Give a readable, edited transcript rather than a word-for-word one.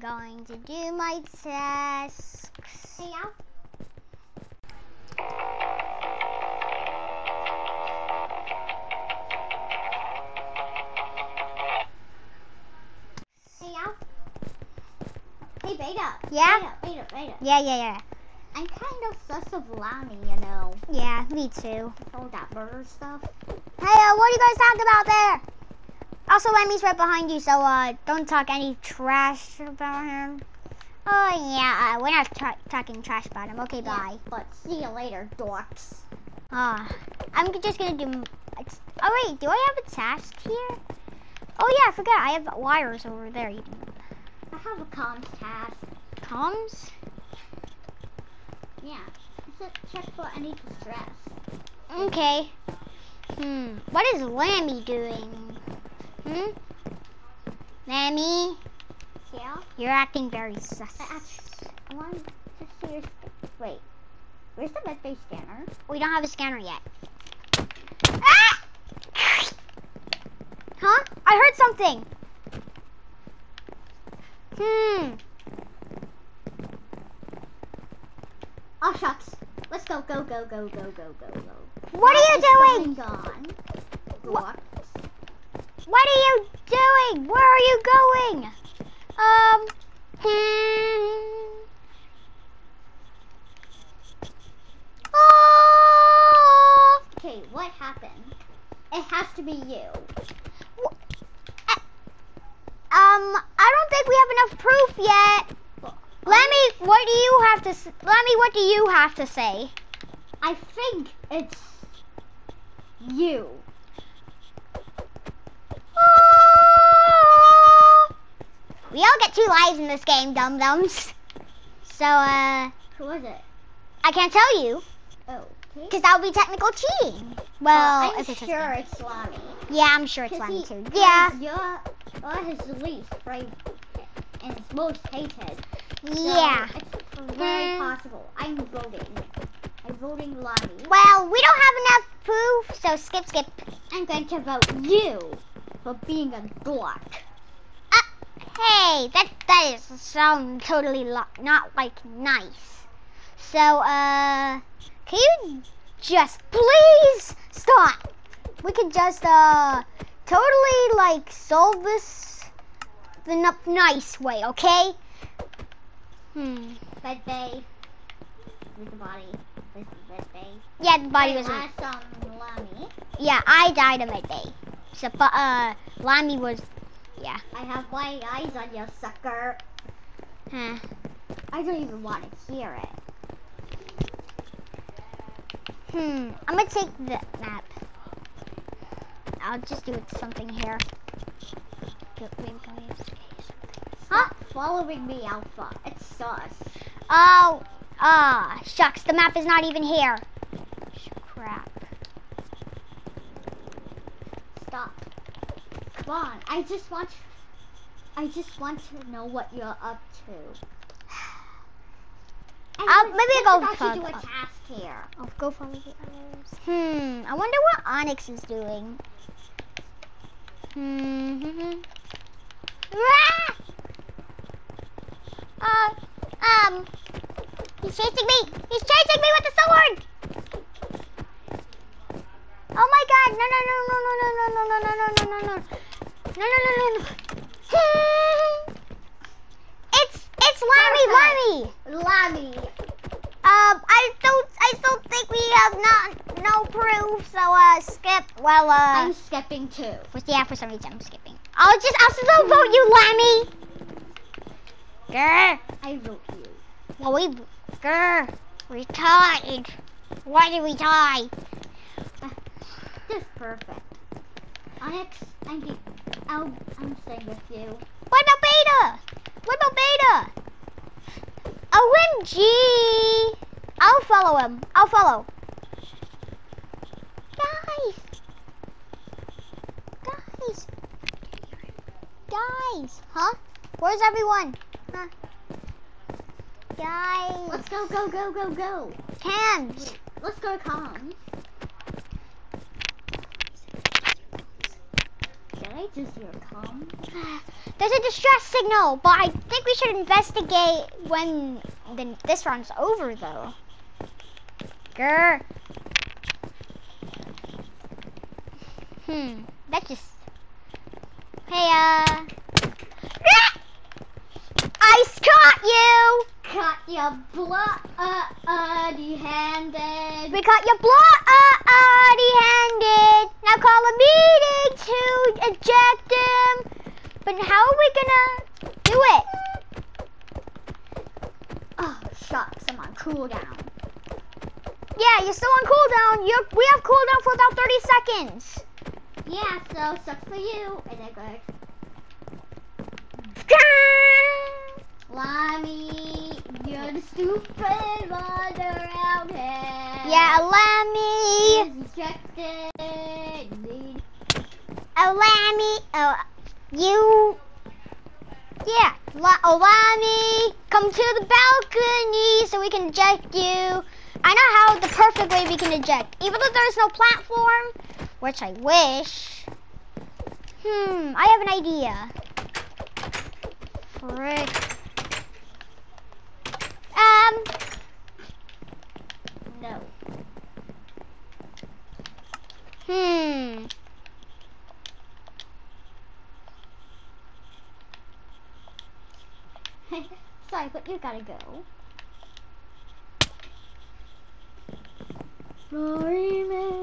going to do my tasks. Yeah. Hey, Beta. Yeah? Beta. Yeah. I'm kind of sus of Lonnie, you know. Yeah, me too. All that murder stuff. Hey, what are you guys talking about there? Also, Lammy's right behind you, so don't talk any trash about him. Oh, yeah, we're not talking trash about him. Okay, bye. Yeah, but see you later, dorks. I'm just going to do... Oh, wait, do I have a task here? Oh, yeah, I forgot. I have wires over there. You can... I have a comms task. Comms? Yeah. Check for any distress. Okay. What is Lammy doing? Lammy? Yeah? You're acting very sus. I want to see your... Wait. Where's the med bay scanner? We don't have a scanner yet. Ah! Huh? I heard something! Oh, shucks. Let's go. What are you doing? What are you doing? Where are you going? Oh! Okay, what happened? It has to be you. I don't think we have enough proof yet. Well, Lammy, what do you have to say? Lammy, what do you have to say? I think it's you. Oh! We all get 2 lives in this game, dum-dums. So, who was it? I can't tell you. Oh. Because that would be technical cheating. Well, I'm sure it's Lonnie. Yeah, I'm sure it's Lonnie too. Yeah. You're his least brave and his most hated. Yeah. So it's very possible. I'm voting. I'm voting Lonnie. Well, we don't have enough proof, so skip. I'm going to vote you for being a dork. Hey, that is sound totally not like nice. So, can you just please stop? We could just totally like solve this in a nice way, okay? Bed bay with the body. With the bed bay. Yeah, the body was. I saw Lammy. Yeah, I died in my bay. So, but Lammy was. Yeah. I have my eyes on you, sucker. Huh. I don't even want to hear it. I'm gonna take the map. I'll just do something here. Huh? Following me, Alpha. It's sus. Oh, shucks. The map is not even here. Crap. Stop. Come on. I just want to know what you're up to. Maybe I'll go do a task here. I'll go follow the others. I wonder what Onyx is doing. He's chasing me. He's chasing me with the sword. Oh my God! No. It's Lammy. I don't think we have no proof, so skip. Well, I'm skipping too. Yeah, for some reason I'm skipping. I'll still vote you, Lammy. Grr. I vote you. Well, we tied. Why did we tie? This is perfect. Onyx, I'm staying with you. What about Beta? OMG! I'll follow him. Guys! Huh? Where's everyone? Huh? Guys! Let's go! Cams! Let's go comms. Did I lights is your com. There's a distress signal, but I think we should investigate when this round's over, though. Grr. That's just... Hey, Ice caught you! Caught your bloody-handed. We caught your bloody-handed. Now call a meeting to eject him. But how are we gonna do it? Oh, shucks, I'm on cooldown. Yeah, you're still on cooldown. We have cooldown for about 30 seconds. Yeah, so sucks for you. And then go. Lammy, you're the stupid one around here. Yeah, Lammy. Lammy, come to the balcony so we can eject you. I know how the perfect way we can eject, even though there's no platform, which I wish. I have an idea. Frick. No. Sorry, but you gotta go. Sorry, man.